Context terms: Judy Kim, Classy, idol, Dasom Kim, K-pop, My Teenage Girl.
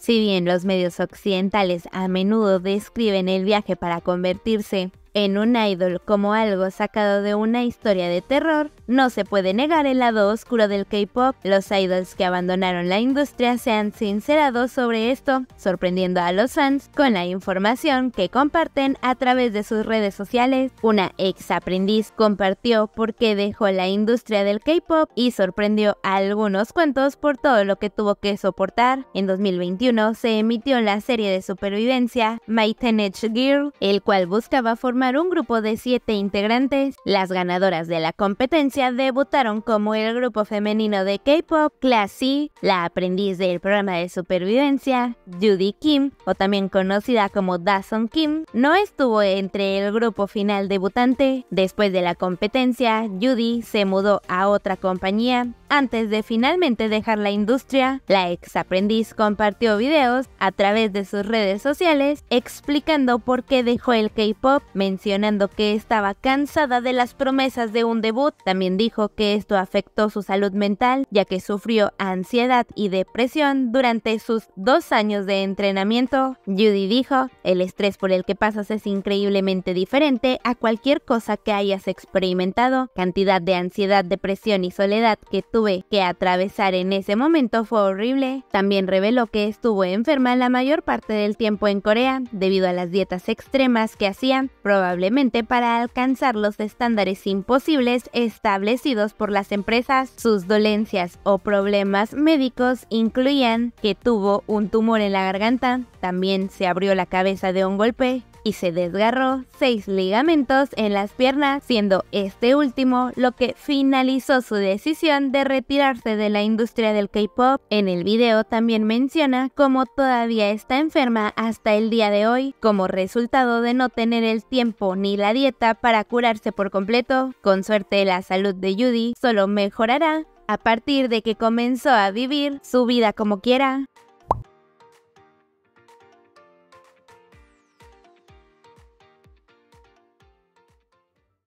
Si bien los medios occidentales a menudo describen el viaje para convertirse en un idol como algo sacado de una historia de terror, no se puede negar el lado oscuro del K-pop. Los idols que abandonaron la industria se han sincerado sobre esto, sorprendiendo a los fans con la información que comparten a través de sus redes sociales. Una ex aprendiz compartió por qué dejó la industria del K-pop y sorprendió a algunos cuantos por todo lo que tuvo que soportar. En 2021 se emitió la serie de supervivencia My Teenage Girl, el cual buscaba formar un grupo de 7 integrantes. Las ganadoras de la competencia debutaron como el grupo femenino de K-pop Classy. La aprendiz del programa de supervivencia, Judy Kim, o también conocida como Dasom Kim, no estuvo entre el grupo final debutante. Después de la competencia, Judy se mudó a otra compañía antes de finalmente dejar la industria. La ex aprendiz compartió videos a través de sus redes sociales explicando por qué dejó el K-pop, mencionando que estaba cansada de las promesas de un debut. También dijo que esto afectó su salud mental, ya que sufrió ansiedad y depresión durante sus 2 años de entrenamiento. Judy dijo: "El estrés por el que pasas es increíblemente diferente a cualquier cosa que hayas experimentado. Cantidad de ansiedad, depresión y soledad que tuve que atravesar en ese momento fue horrible". También reveló que estuvo enferma la mayor parte del tiempo en Corea debido a las dietas extremas que hacían, probablemente para alcanzar los estándares imposibles establecidos por las empresas. Sus dolencias o problemas médicos incluían que tuvo un tumor en la garganta, también se abrió la cabeza de un golpe y se desgarró 6 ligamentos en las piernas, siendo este último lo que finalizó su decisión de retirarse de la industria del K-pop. En el video también menciona cómo todavía está enferma hasta el día de hoy, como resultado de no tener el tiempo ni la dieta para curarse por completo. Con suerte, la salud de Judy solo mejorará a partir de que comenzó a vivir su vida como quiera.